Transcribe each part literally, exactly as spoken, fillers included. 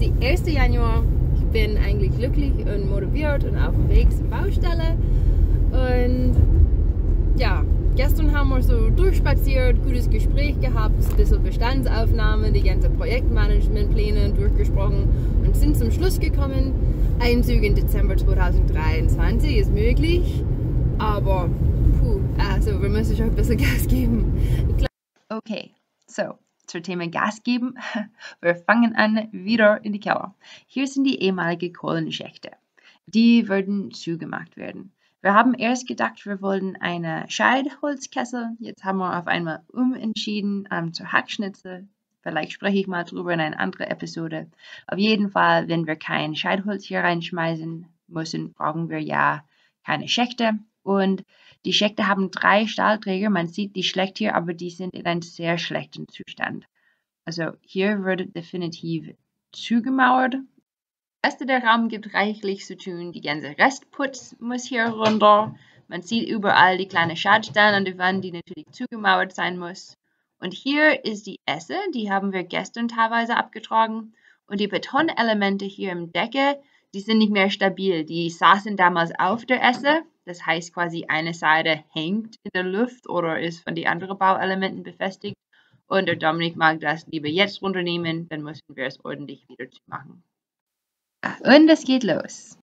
ist der erste Januar. Ich bin eigentlich glücklich und motiviert und auf dem Weg zur Baustelle. Und ja, gestern haben wir so durchspaziert, gutes Gespräch gehabt, ein bisschen Bestandsaufnahme, die ganzen Projektmanagementpläne durchgesprochen und sind zum Schluss gekommen, Einzug in Dezember zweitausenddreiundzwanzig ist möglich, aber puh, also wir müssen schon ein bisschen Gas geben. Okay, so. Zum Thema Gas geben, wir fangen an wieder in die Keller. Hier sind die ehemaligen Kohlenschächte. Die würden zugemacht werden. Wir haben erst gedacht, wir wollen eine Scheidholzkessel. Jetzt haben wir auf einmal umentschieden ähm, zur Hackschnitzel. Vielleicht spreche ich mal drüber in einer anderen Episode. Auf jeden Fall, wenn wir kein Scheidholz hier reinschmeißen müssen, brauchen wir ja keine Schächte. Und die Schächte haben drei Stahlträger. Man sieht die schlecht hier, aber die sind in einem sehr schlechten Zustand. Also hier wird definitiv zugemauert. Der Rest der Raum gibt reichlich zu tun. Die ganze Restputz muss hier runter. Man sieht überall die kleinen Schadstellen an der Wand, die natürlich zugemauert sein muss. Und hier ist die Esse. Die haben wir gestern teilweise abgetragen. Und die Betonelemente hier im Decke, die sind nicht mehr stabil. Die saßen damals auf der Esse. Das heißt quasi, eine Seite hängt in der Luft oder ist von den anderen Bauelementen befestigt. Und der Dominik mag das lieber jetzt runternehmen, dann müssen wir es ordentlich wieder machen. Und es geht los.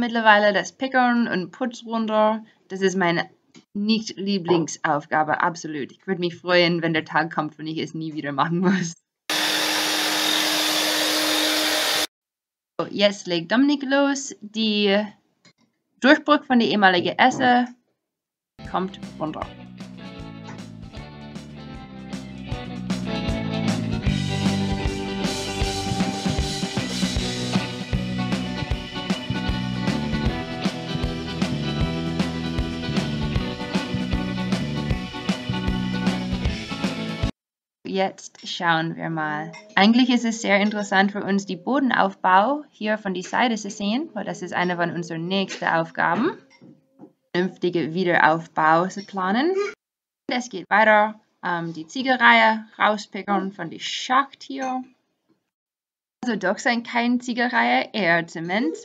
Mittlerweile das Pickern und Putz runter. Das ist meine Nicht-Lieblingsaufgabe, absolut. Ich würde mich freuen, wenn der Tag kommt, wenn ich es nie wieder machen muss. So, jetzt legt Dominik los. Die Durchbruch von der ehemaligen Esse kommt runter. Jetzt schauen wir mal. Eigentlich ist es sehr interessant für uns, die Bodenaufbau hier von der Seite zu sehen, weil das ist eine von unseren nächsten Aufgaben, vernünftige Wiederaufbau zu planen. Es geht weiter, ähm, die Ziegelreihe rauspickern von der Schacht hier. Also doch sind keine Ziegelreihe, eher Zement.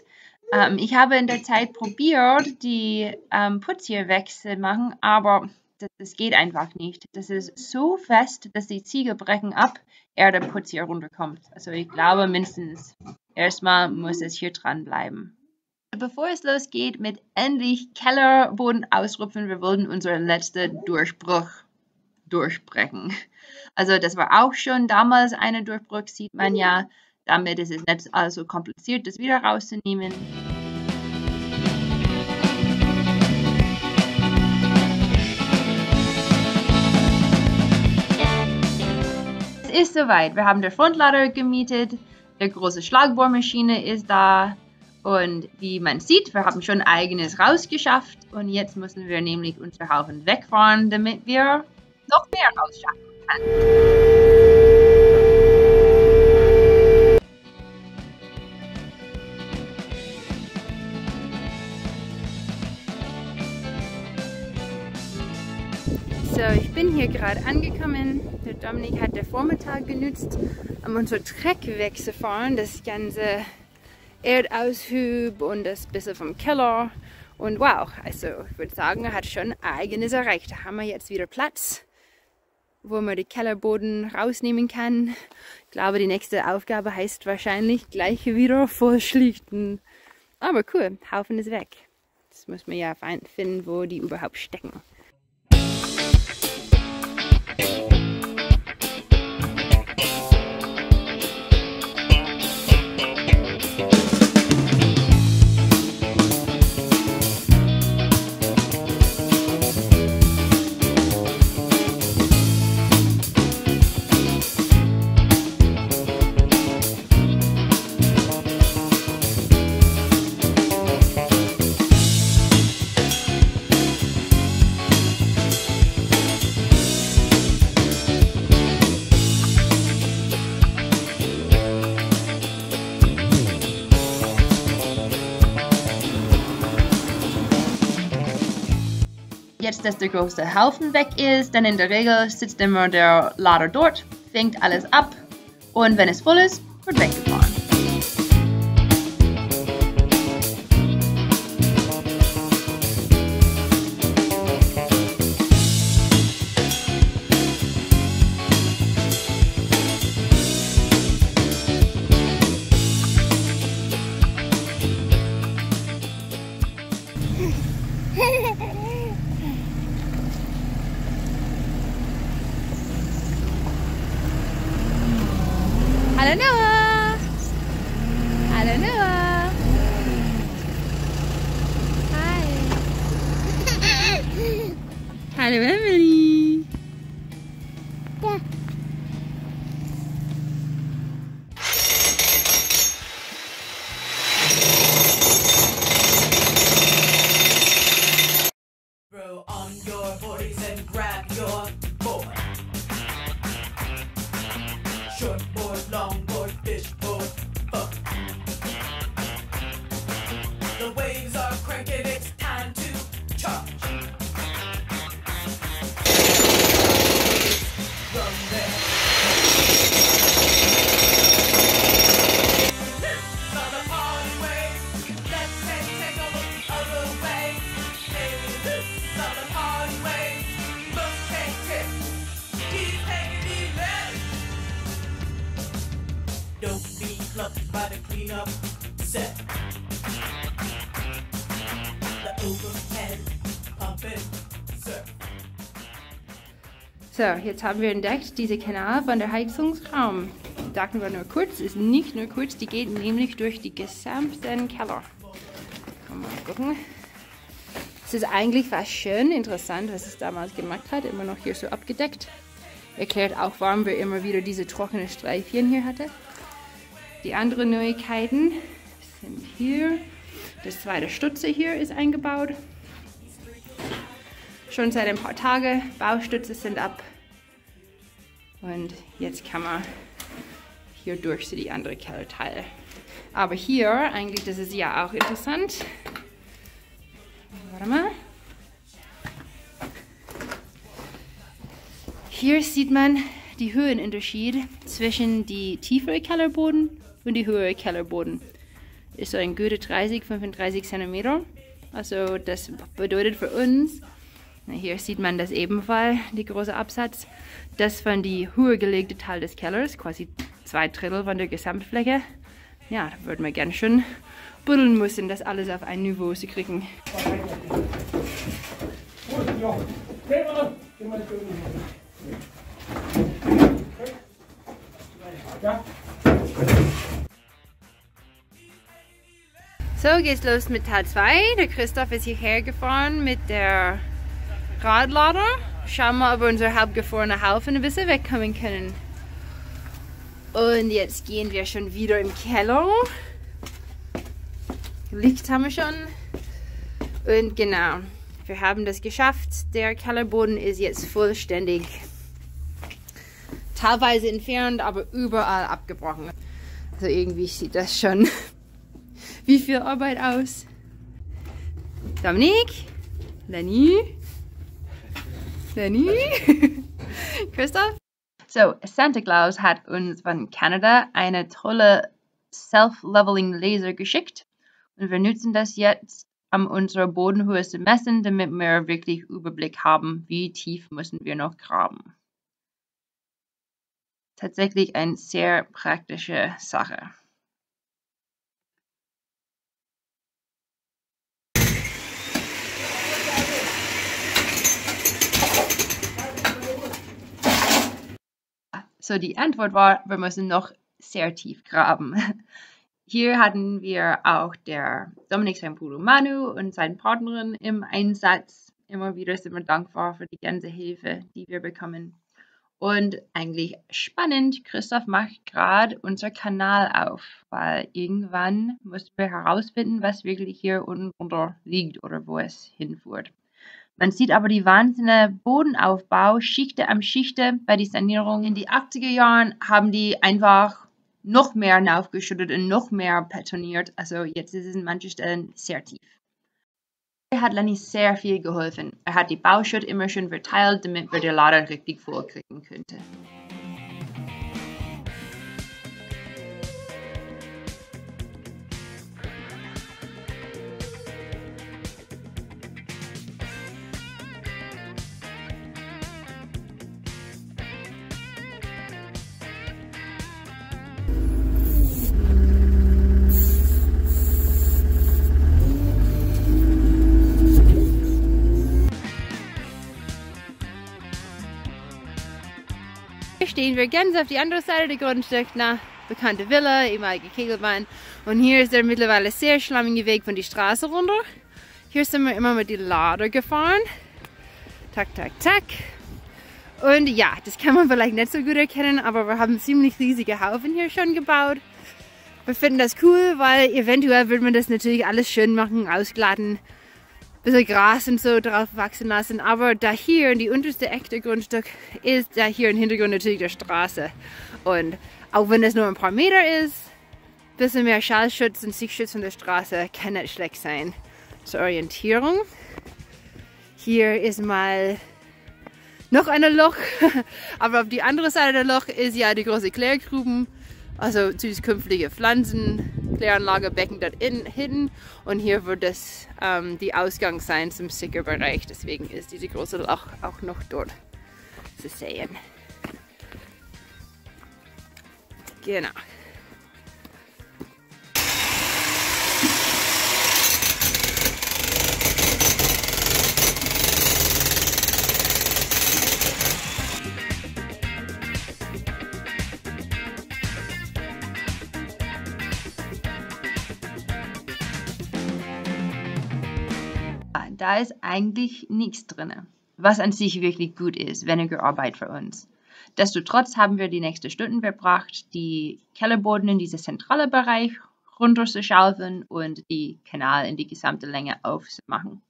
Ähm, ich habe in der Zeit probiert, die ähm, Putz hier wegzumachen, aber Das, das geht einfach nicht. Das ist so fest, dass die Ziegel brechen ab, ehe der Putz hier runterkommt. Also ich glaube mindestens erstmal muss es hier dran bleiben. Bevor es losgeht mit endlich Kellerboden ausrupfen, wir wollten unseren letzten Durchbruch durchbrechen. Also das war auch schon damals eine Durchbruch, sieht man ja. Damit ist es nicht allzu kompliziert, das wieder rauszunehmen. Ist soweit. Wir haben den Frontlader gemietet, die große Schlagbohrmaschine ist da und wie man sieht, wir haben schon eigenes rausgeschafft und jetzt müssen wir nämlich unseren Haufen wegfahren, damit wir noch mehr rausschaffen können. Ich bin hier gerade angekommen. Der Dominik hat den Vormittag genutzt, um unseren Treck wegzufahren. Das ganze Erdaushub und das bisschen vom Keller. Und wow, also ich würde sagen, er hat schon eigenes erreicht. Da haben wir jetzt wieder Platz, wo man den Kellerboden rausnehmen kann. Ich glaube, die nächste Aufgabe heißt wahrscheinlich gleich wieder vollschlichten. Aber cool, Haufen ist weg. Jetzt muss man ja finden, wo die überhaupt stecken. jetzt, dass der große Haufen weg ist, dann in der Regel sitzt immer der Lader dort, fängt alles ab und wenn es voll ist, wird weggefahren. Hallo Noah! Hallo Noah! Hi! Hallo Emily! Ja. Bro, on your forties and grab your board. Short board, long board. Don't be fluffed by the cleanup set. The overhead pump it, sir. So, jetzt haben wir entdeckt, diese Kanal von der Heizungsraum. Sagen wir nur kurz, ist nicht nur kurz, die geht nämlich durch die gesamten Keller. Mal gucken. Es ist eigentlich was schön interessant, was es damals gemacht hat, immer noch hier so abgedeckt. Erklärt auch, warum wir immer wieder diese trockenen Streifchen hier hatten. Die anderen Neuigkeiten sind hier. Das zweite Stütze hier ist eingebaut. Schon seit ein paar Tagen. Baustütze sind ab. Und jetzt kann man hier durch zu die andere Kellerteile. Aber hier, eigentlich, das ist ja auch interessant. Warte mal. Hier sieht man die Höhenunterschied zwischen die tiefere Kellerboden und die höhere Kellerboden ist so ein gute dreißig, fünfunddreißig Zentimeter. Also das bedeutet für uns, hier sieht man das ebenfalls, die große Absatz, dass von die höher gelegte Teil des Kellers, quasi zwei Drittel von der Gesamtfläche, ja, da würde man ganz schön buddeln müssen, das alles auf ein Niveau zu kriegen. So, geht's los mit Teil zwei. Der Christoph ist hierher gefahren mit der Radlader. Schauen wir, ob wir unser halbgefrorene Haufen ein bisschen wegkommen können. Und jetzt gehen wir schon wieder im Keller. Licht haben wir schon. Und genau, wir haben das geschafft. Der Kellerboden ist jetzt vollständig teilweise entfernt, aber überall abgebrochen. Also irgendwie sieht das schon wie viel Arbeit aus. Dominik, Lenny, Lenny, Christoph. So, Santa Claus hat uns von Kanada eine tolle Self-Leveling-Laser geschickt. Und wir nutzen das jetzt, um unsere Bodenhöhe zu messen, damit wir wirklich Überblick haben, wie tief müssen wir noch graben. Tatsächlich eine sehr praktische Sache. So, die Antwort war, wir müssen noch sehr tief graben. Hier hatten wir auch der Dominik Sempulomanu und seine Partnerin im Einsatz. Immer wieder sind wir dankbar für die ganze Hilfe, die wir bekommen. Und eigentlich spannend, Christoph macht gerade unser Kanal auf, weil irgendwann müssen wir herausfinden, was wirklich hier unten drunter liegt oder wo es hinführt. Man sieht aber die wahnsinnige Bodenaufbau, Schichte am Schichte bei der Sanierung. In den achtziger Jahren haben die einfach noch mehr aufgeschüttet und noch mehr betoniert. Also jetzt ist es in manchen Stellen sehr tief. hat Lenny sehr viel geholfen. Er hat die Bauschutt immer schön verteilt, damit wir die Laden richtig voll kriegen könnten. Stehen wir ganz auf die andere Seite des Grundstücks nach bekannte Villa, ehemalige Kegelbahn. Und hier ist der mittlerweile sehr schlammige Weg von der Straße runter. Hier sind wir immer mit die Lader gefahren. Tak, tak, tak. Und ja, das kann man vielleicht nicht so gut erkennen, aber wir haben ziemlich riesige Haufen hier schon gebaut. Wir finden das cool, weil eventuell wird man das natürlich alles schön machen, ausglatten, bisschen Gras und so drauf wachsen lassen, aber da hier in die unterste echte Grundstück ist da hier im Hintergrund natürlich der Straße. Und auch wenn es nur ein paar Meter ist, ein bisschen mehr Schallschutz und Sichtschutz von der Straße kann nicht schlecht sein. Zur Orientierung. Hier ist mal noch ein Loch, aber auf die andere Seite der Loch ist ja die große Klärgruben, also zukünftige Pflanzen. Kläranlagebecken dort in, hinten und hier wird das ähm, die Ausgang sein zum Sickerbereich. Deswegen ist diese große Loch auch noch dort zu sehen. Genau. Da ist eigentlich nichts drin, was an sich wirklich gut ist, weniger Arbeit für uns. Destotrotz haben wir die nächsten Stunden verbracht, die Kellerboden in diesen zentralen Bereich runterzuschaufeln und die Kanal in die gesamte Länge aufzumachen.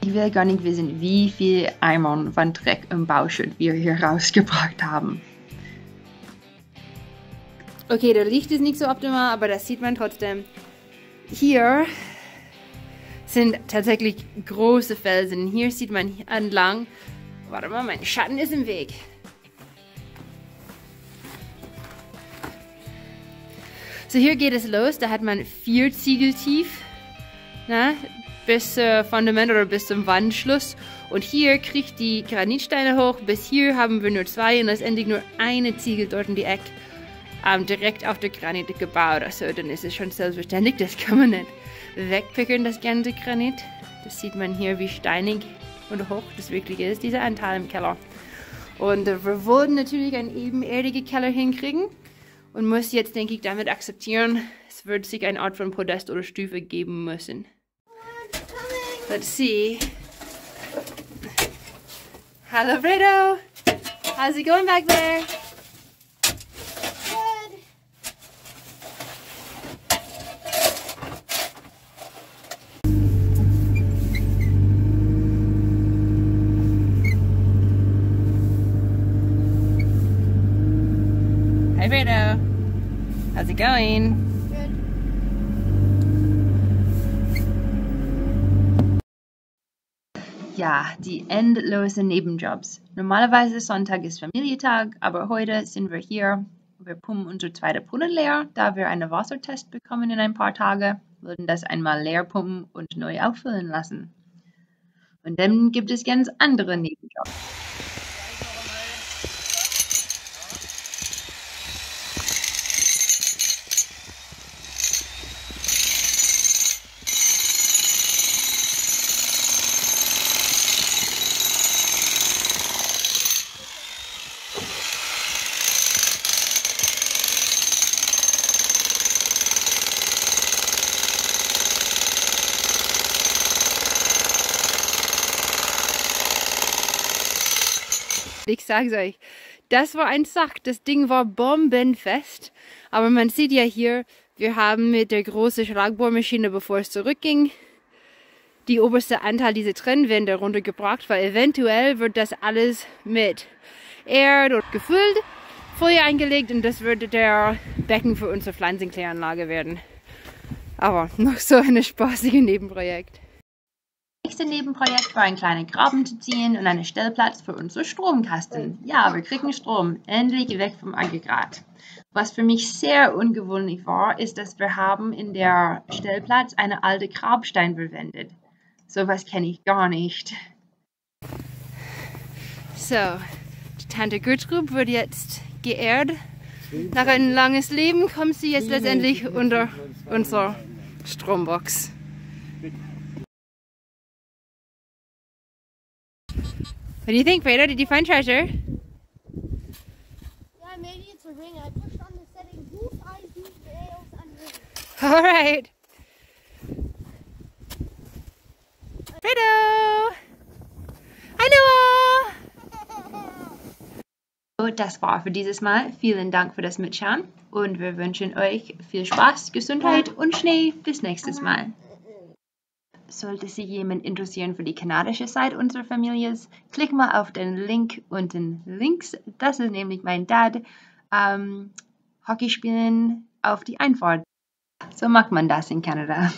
Ich will gar nicht wissen, wie viel Eimer von Dreck und Bauschutt wir hier rausgebracht haben. Okay, das Licht ist nicht so optimal, aber das sieht man trotzdem. Hier sind tatsächlich große Felsen. Hier sieht man entlang. Warte mal, mein Schatten ist im Weg. So, hier geht es los. Da hat man vier Ziegel tief. Na? Bis zum Fundament oder bis zum Wandschluss. Und hier kriegt die Granitsteine hoch. Bis hier haben wir nur zwei und letztendlich nur eine Ziegel dort in die Ecke ähm, direkt auf der Granite gebaut. Also dann ist es schon selbstverständlich, das kann man nicht wegpicken, das ganze Granit. Das sieht man hier, wie steinig und hoch das wirklich ist, dieser Anteil im Keller. Und wir wollten natürlich einen ebenerdigen Keller hinkriegen und muss jetzt, denke ich, damit akzeptieren, es wird sich eine Art von Podest oder Stufe geben müssen. Let's see. Hello, Fredo. How's it going back there? Good. Hi, Fredo. How's it going? Ja, die endlosen Nebenjobs. Normalerweise Sonntag ist Familientag, aber heute sind wir hier. Wir pumpen unsere zweite Brunnen leer, da wir einen Wassertest bekommen in ein paar Tagen, würden das einmal leer pumpen und neu auffüllen lassen. Und dann gibt es ganz andere Nebenjobs. Ich sag's euch, das war ein Sack. Das Ding war bombenfest. Aber man sieht ja hier, wir haben mit der großen Schlagbohrmaschine, bevor es zurückging, die oberste Anteil dieser Trennwände runtergebracht, weil eventuell wird das alles mit Erde gefüllt, Folie eingelegt und das würde der Becken für unsere Pflanzenkläranlage werden. Aber noch so ein spaßiges Nebenprojekt. Das nächste Nebenprojekt war, einen kleinen Graben zu ziehen und einen Stellplatz für unsere Stromkasten. Ja, wir kriegen Strom, endlich weg vom Aggregat. Was für mich sehr ungewöhnlich war, ist, dass wir haben in der Stellplatz eine alte Grabstein verwendet. Sowas kenne ich gar nicht. So, die Tante Götzgrub wird jetzt geehrt. Nach einem langen Leben kommt sie jetzt letztendlich unter unserer Strombox. What do you think, Fredo? Did you find treasure? Yeah, maybe it's a ring. I pushed on the setting. Whose eyes do veils unring? All right. Fredo! Hi, Noah! Das war für dieses Mal. Vielen Dank für das Mitschauen. Und wir wünschen euch viel Spaß, Gesundheit und Schnee. Bis nächstes Mal. Sollte sich jemand interessieren für die kanadische Seite unserer Familie, klick mal auf den Link unten links. Das ist nämlich mein Dad. Ähm, Hockey spielen auf die Einfahrt. So macht man das in Kanada.